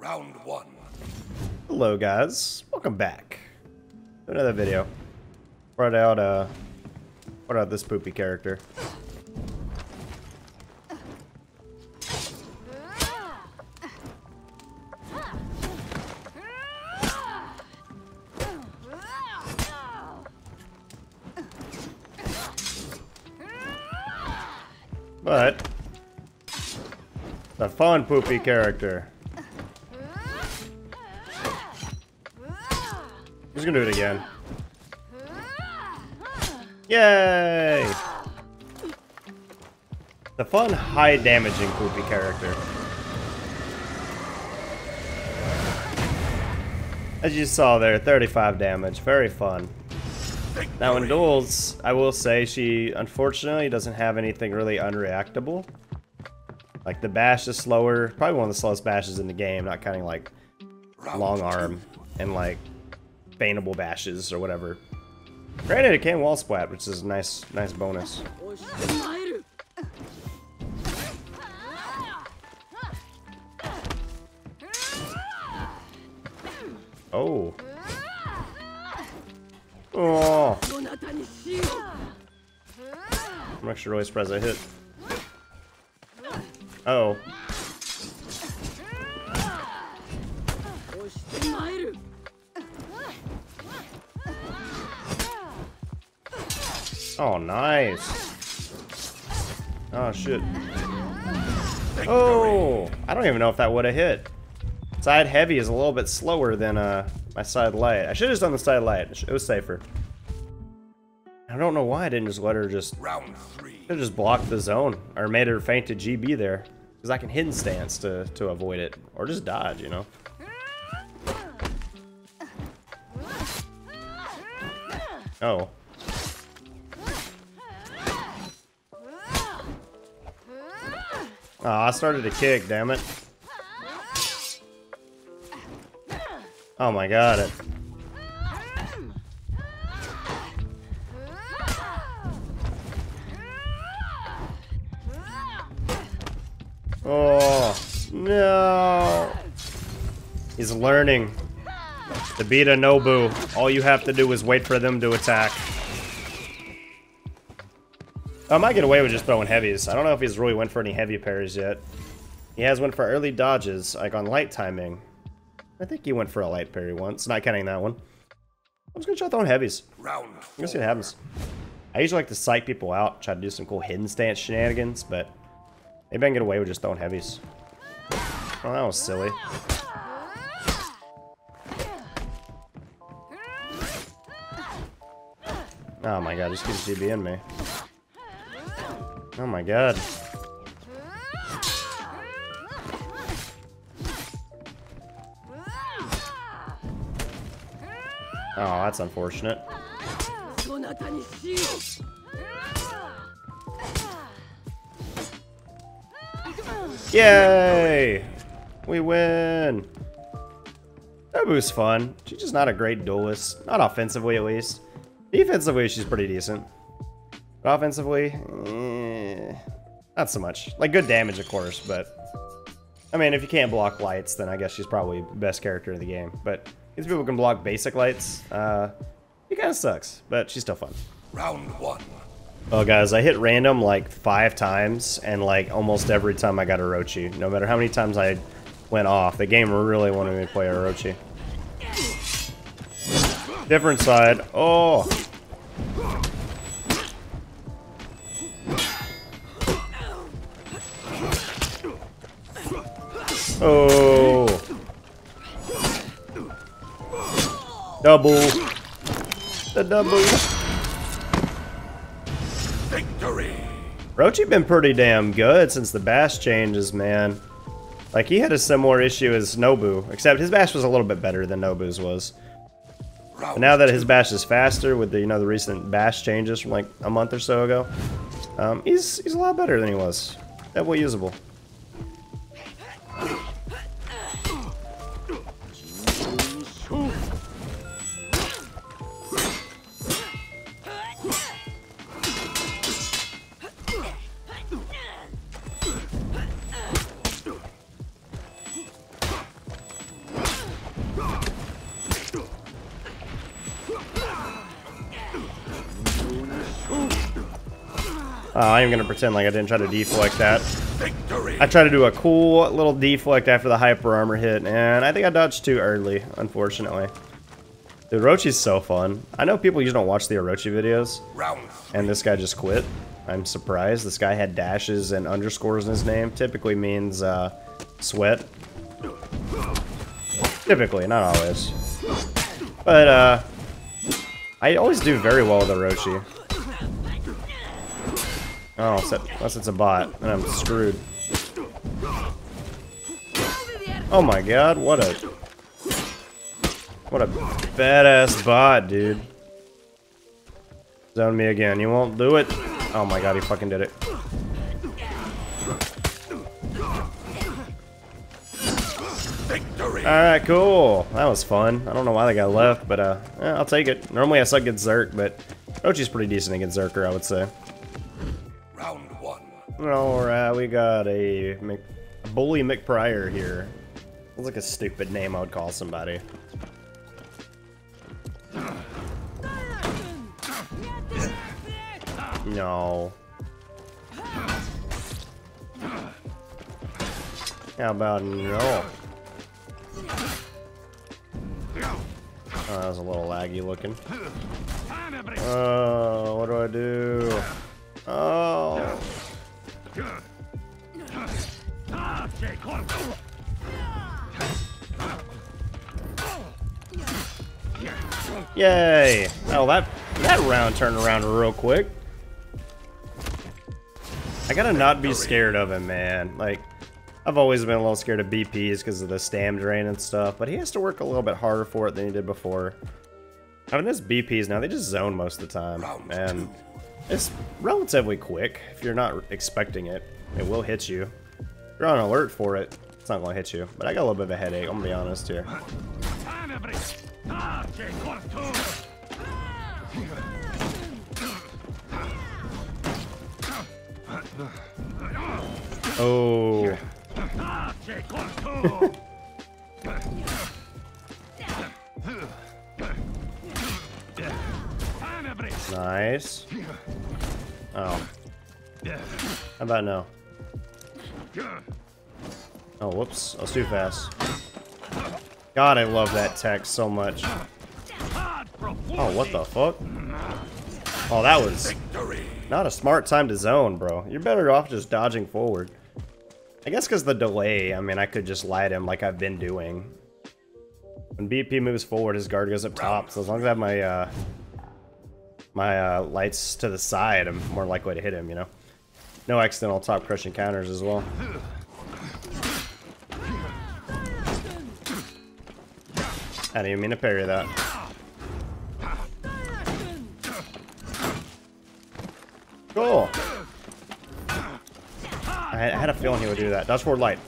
Round one. Hello, guys. Welcome back to another video. Brought out this poopy character. But the fun poopy character. I'm just gonna do it again. Yay! The fun, high damaging poopy character. As you saw there, 35 damage. Very fun. Now in duels, I will say she unfortunately doesn't have anything really unreactable. Like the bash is slower, probably one of the slowest bashes in the game, not counting like long arm and like baneable bashes or whatever. Granted, it can wall splat, which is a nice bonus. Oh. Oh. I'm actually really surprised I hit. Uh oh. Oh, nice. Oh, shit. Oh, I don't even know if that would have hit. Side heavy is a little bit slower than my side light. I should have just done the side light. It was safer. I don't know why I didn't just let her just... Round three. I could have just blocked the zone. Or made her feint to GB there. Because I can hidden stance to avoid it. Or just dodge, you know. Oh. Oh, I started to kick, damn it. Oh my god. Oh, no. He's learning. To beat a Nobu, all you have to do is wait for them to attack. I might get away with just throwing heavies. I don't know if he's really went for any heavy parries yet. He has went for early dodges, like on light timing. I think he went for a light parry once, not counting that one. I'm just gonna try throwing heavies. I'm gonna see what happens. I usually like to psych people out, try to do some cool hidden stance shenanigans, but maybe I can get away with just throwing heavies. Oh, that was silly. Oh my god, this keeps GBing me. Oh my god. Oh, that's unfortunate. Yay! We win! Nobu's fun. She's just not a great duelist. Not offensively, at least. Defensively, she's pretty decent. But offensively, not so much. Like, good damage, of course, but... I mean, if you can't block lights, then I guess she's probably the best character in the game. But these people can block basic lights. It kind of sucks, but she's still fun. Round one. Well, guys, I hit random, like, 5 times, and, like, almost every time I got Orochi. No matter how many times I went off, the game really wanted me to play Orochi. Different side. Oh! Oh! Double! The double! Victory! Orochi been pretty damn good since the bash changes, man. Like, he had a similar issue as Nobu, except his bash was a little bit better than Nobu's was. But now that his bash is faster with the, you know, the recent bash changes from like a month or so ago, he's a lot better than he was. Definitely usable. I am going to pretend like I didn't try to deflect that. I tried to do a cool little deflect after the hyper armor hit, and I think I dodged too early, unfortunately. The Orochi's so fun. I know people usually don't watch the Orochi videos, and this guy just quit. I'm surprised. This guy had dashes and underscores in his name. Typically means sweat. Typically, not always. But I always do very well with Orochi. Oh, unless it's a bot, and I'm screwed. Oh my god, what a badass bot, dude. Zone me again, you won't do it. Oh my god, he fucking did it. Alright, cool. That was fun. I don't know why the guy left, but yeah, I'll take it. Normally I suck against Zerk, but Orochi's pretty decent against Zerker, I would say. Alright, we got a Bully McPrior here. Sounds like a stupid name I would call somebody. No. How about no? Oh, that was a little laggy looking. Oh, what do? Oh. Yay! Oh, that round turned around real quick. I gotta not be scared of him, man. Like, I've always been a little scared of BPs because of the stam drain and stuff, but he has to work a little bit harder for it than he did before. I mean, those BPs now, they just zone most of the time, and it's relatively quick. If you're not expecting it, it will hit you. If you're on alert for it, it's not gonna hit you. But I got a little bit of a headache, I'm gonna be honest here. Oh. Nice. Oh. How about no? Oh, whoops. I was too fast. God, I love that tech so much. Oh, what the fuck? Oh, that was not a smart time to zone, bro. You're better off just dodging forward. I guess because the delay, I mean, I could just light him like I've been doing. When BP moves forward, his guard goes up top, so as long as I have my lights to the side, I'm more likely to hit him, you know? No accidental top crushing counters as well. I didn't even mean to parry that. Cool. I had a feeling he would do that. Dodge forward light.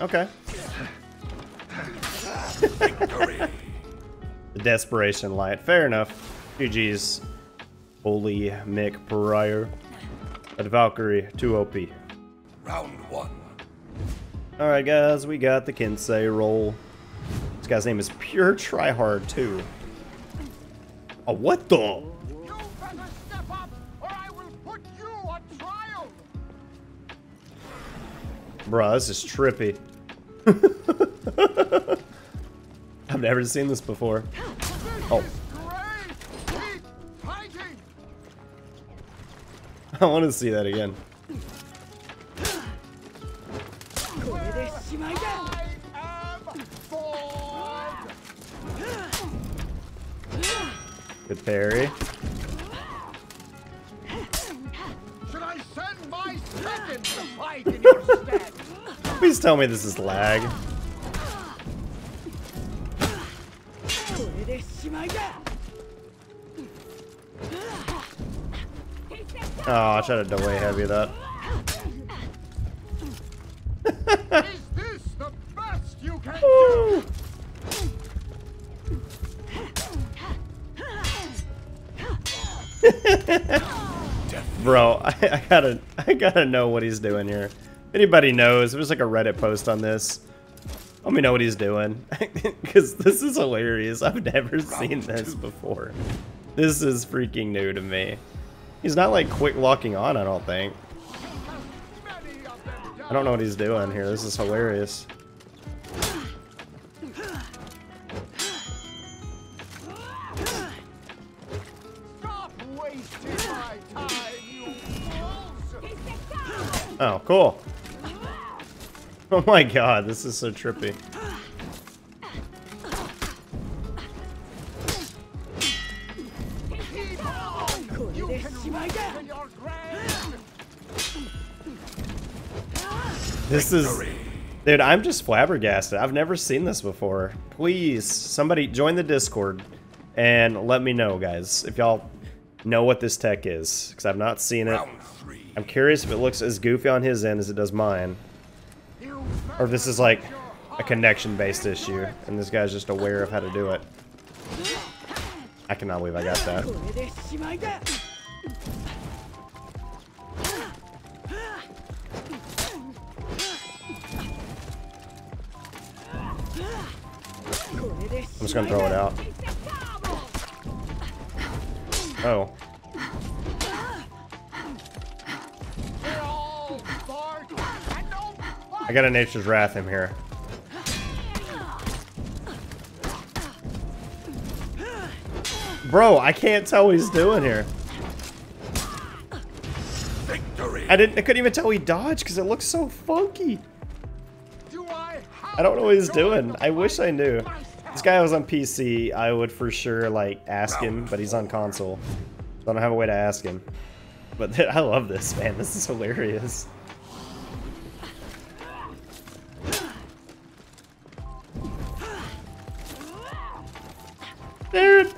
Okay. The desperation light. Fair enough. GG's. Bully McPrior. At Valkyrie, 2 OP. Round 1. Alright guys, we got the Kensei roll. This guy's name is Pure Tryhard 2. Oh, what the? You better step up or I will put you on trial. Bruh, this is trippy. I've never seen this before. Oh. I want to see that again. Good parry. Should I send my second to fight in your stead? Please tell me this is lag. Oh, I tried to delay heavy that. Is this the best you can do? Bro, I gotta know what he's doing here. If anybody knows, there's like a Reddit post on this. Let me know what he's doing, because this is hilarious. I've never seen this before. This is freaking new to me. He's not like quick locking on, I don't think. I don't know what he's doing here. This is hilarious. Oh, cool. Oh my god, this is so trippy. This is... Dude, I'm just flabbergasted. I've never seen this before. Please, somebody join the Discord and let me know, guys, if y'all know what this tech is, because I've not seen it. I'm curious if it looks as goofy on his end as it does mine, or if this is like a connection-based issue, and this guy's just aware of how to do it. I cannot believe I got that. I'm just gonna throw it out. Oh. I got a nature's wrath in here. Bro, I can't tell what he's doing here. Victory. I couldn't even tell he dodged because it looks so funky. I don't know what he's doing. I wish I knew. This guy was on PC, I would for sure like ask him, but he's on console. So I don't have a way to ask him. But I love this, man. This is hilarious. Dude!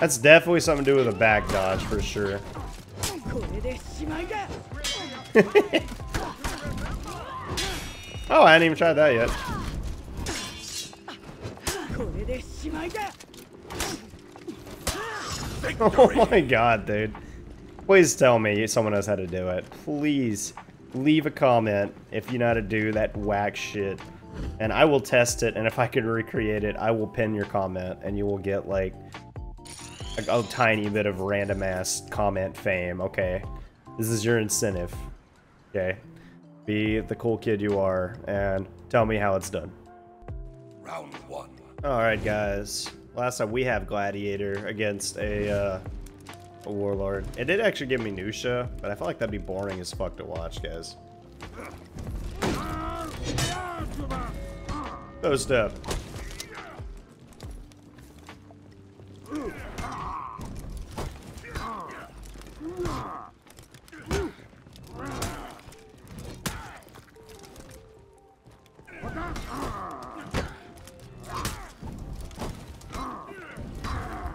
That's definitely something to do with a back dodge for sure. Oh, I hadn't even tried that yet. Oh my god, dude. Please tell me someone knows how to do it. Please leave a comment if you know how to do that whack shit. And I will test it, and if I can recreate it, I will pin your comment, and you will get like a tiny bit of random ass comment fame. Okay, this is your incentive. Okay, be the cool kid you are and tell me how it's done. Round 1. All right guys, last time we have Gladiator against a Warlord. It did actually give me Minutia, but I felt like that'd be boring as fuck to watch, guys. Those up.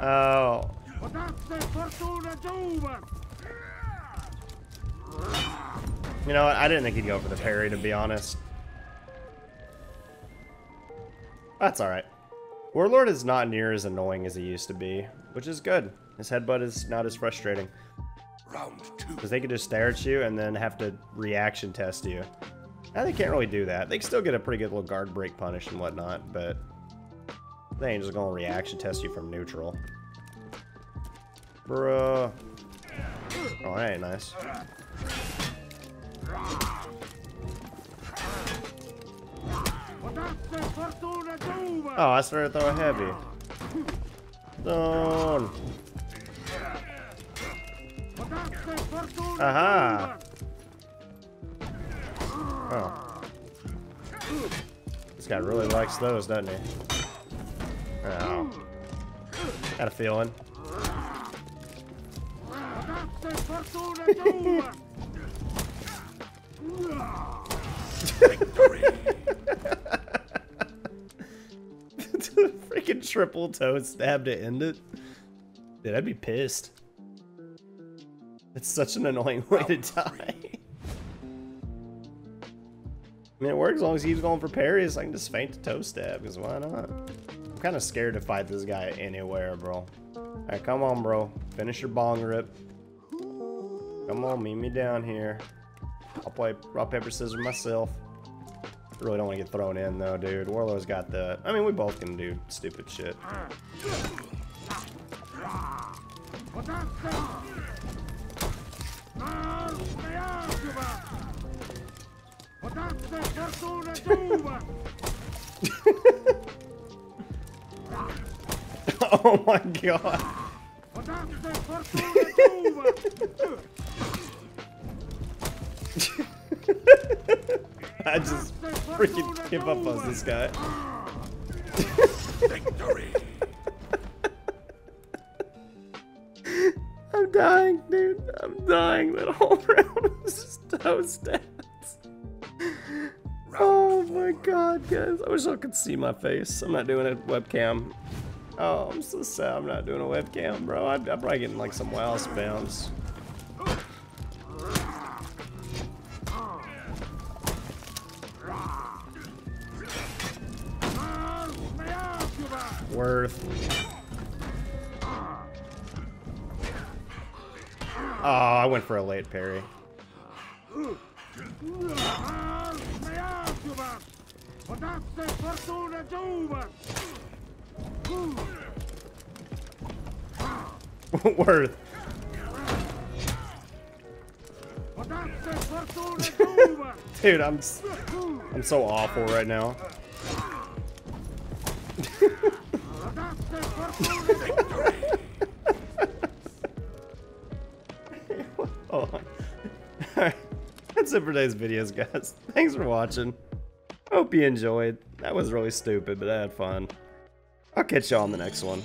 Oh. You know what? I didn't think he'd go for the parry, to be honest. That's alright. Warlord is not near as annoying as he used to be, which is good. His headbutt is not as frustrating. Round 2. Because they can just stare at you and then have to reaction test you. Now they can't really do that. They can still get a pretty good little guard break punish and whatnot, but they ain't just gonna reaction test you from neutral. Bruh. Oh, that ain't nice. Oh, I started to throw a heavy. Done. Aha. Oh. This guy really likes those, doesn't he? Oh. Got a feeling. Freaking triple toe stab to end it. Dude, I'd be pissed. It's such an annoying way to die. I mean, it works as long as he keeps going for parries. I can just feint the toe stab, because why not? I'm kind of scared to fight this guy anywhere, bro. All right, come on, bro. Finish your bong rip. Come on, meet me down here. I'll play rock, paper, scissors myself. Really don't want to get thrown in though, dude. Warlord's got the... I mean, we both can do stupid shit. Oh my god. I just freaking give up on this guy. Victory. I'm dying, dude. I'm dying. That whole round was just those stats. Oh my god, guys. I wish I could see my face. I'm not doing a webcam. Oh, I'm so sad I'm not doing a webcam, bro. I'm probably getting like some WoW spams. Worth. Oh, I went for a late parry. Worth. Dude, I'm so awful right now. Oh. Alright, that's it for today's videos, guys. Thanks for watching. Hope you enjoyed. That was really stupid, but I had fun. I'll catch y'all on the next one.